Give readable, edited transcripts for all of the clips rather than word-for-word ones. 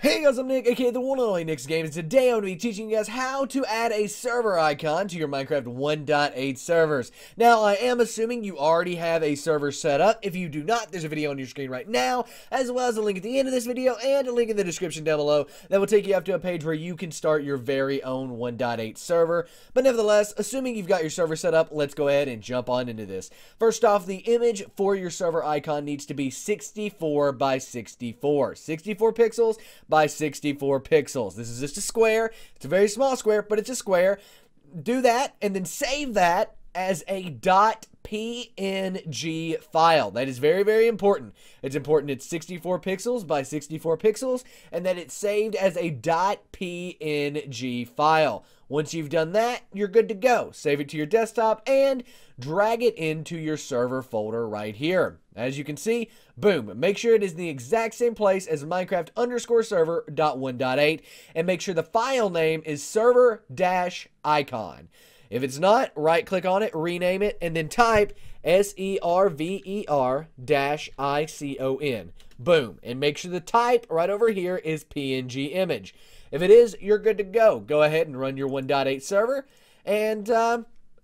Hey guys, I'm Nick, aka the one and only Nick's Games. Today I'm going to be teaching you guys how to add a server icon to your Minecraft 1.8 servers. Now, I am assuming you already have a server set up. If you do not, there's a video on your screen right now, as well as a link at the end of this video and a link in the description down below that will take you up to a page where you can start your very own 1.8 server. But nevertheless, assuming you've got your server set up, let's go ahead and jump on into this. First off, the image for your server icon needs to be 64 by 64. 64 pixels by 64 pixels. This is just a square. It's a very small square, but it's a square. Do that and then save that as a .png file. That is very, very important. It's important it's 64 pixels by 64 pixels and that it's saved as a .png file. Once you've done that, you're good to go. Save it to your desktop and drag it into your server folder right here. As you can see, boom. Make sure it is in the exact same place as Minecraft underscore server .1.8 and make sure the file name is server-icon. If it's not, right-click on it, rename it, and then type server-icon. Boom. And make sure the type right over here is PNG image. If it is, you're good to go. Go ahead and run your 1.8 server, and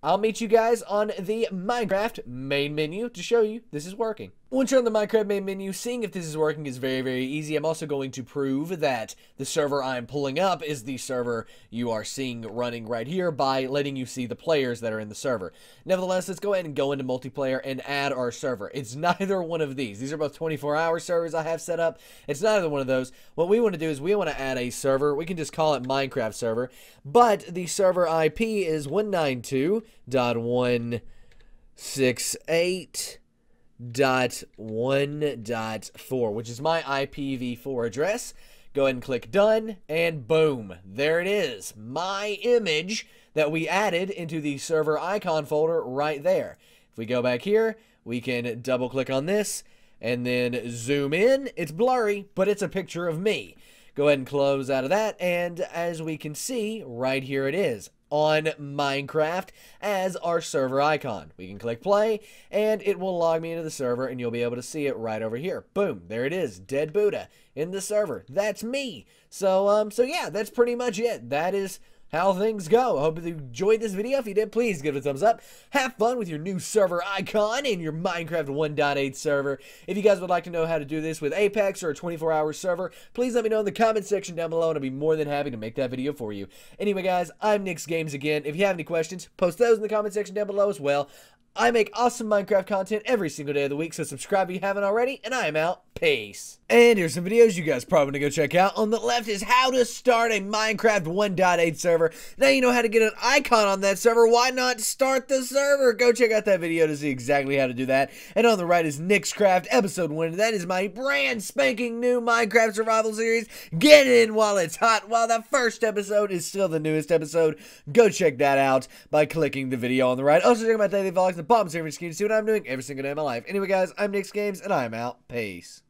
I'll meet you guys on the Minecraft main menu to show you this is working. Once you're on the Minecraft main menu, seeing if this is working is very, very easy. I'm also going to prove that the server I'm pulling up is the server you are seeing running right here by letting you see the players that are in the server. Nevertheless, let's go ahead and go into multiplayer and add our server. It's neither one of these. These are both 24-hour servers I have set up. It's neither one of those. What we want to do is we want to add a server. We can just call it Minecraft server, but the server IP is 192.168.1.4, which is my IPv4 address. Go ahead and click done, and boom, there it is. My image that we added into the server icon folder right there. If we go back here, we can double click on this and then zoom in. It's blurry, but it's a picture of me. Go ahead and close out of that, and as we can see, right here it is on Minecraft as our server icon. We can click play and it will log me into the server and you'll be able to see it right over here. Boom, there it is, Dead Buddha in the server. That's me. So yeah, that's pretty much it. That is how things go. I hope you enjoyed this video. If you did, please give it a thumbs up. Have fun with your new server icon in your Minecraft 1.8 server. If you guys would like to know how to do this with Apex or a 24-hour server, please let me know in the comment section down below, and I'll be more than happy to make that video for you. Anyway, guys, I'm Nick's Games again. If you have any questions, post those in the comment section down below as well. I make awesome Minecraft content every single day of the week, so subscribe if you haven't already, and I am out. Peace. And here's some videos you guys probably want to go check out. On the left is how to start a Minecraft 1.8 server. Now you know how to get an icon on that server. Why not start the server? Go check out that video to see exactly how to do that. And on the right is Nick's Craft episode 1. And that is my brand spanking new Minecraft survival series. Get in while it's hot. While the first episode is still the newest episode, go check that out by clicking the video on the right. Also check out my daily vlogs. The bottom screen to see what I'm doing every single day of my life. Anyway, guys, I'm Nick's Games, and I'm out. Peace.